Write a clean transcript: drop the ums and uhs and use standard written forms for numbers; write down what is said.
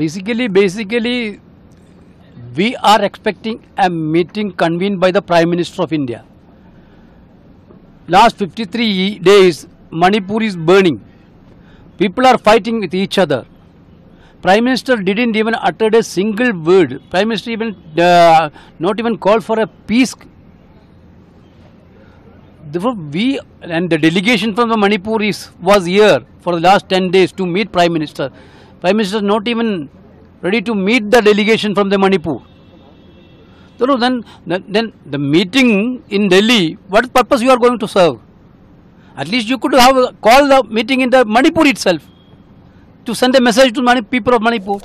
Basically, we are expecting a meeting convened by the Prime Minister of India. Last 53 days, Manipur is burning. People are fighting with each other. Prime Minister didn't even utter a single word. Prime Minister even not even called for a peace. Therefore, we and the delegation from the Manipur was here for the last 10 days to meet Prime Minister. Prime Minister is not even ready to meet the delegation from the Manipur. So then the meeting in Delhi, what purpose you are going to serve? At least you could have called the meeting in the Manipur itself to send a message to the people of Manipur.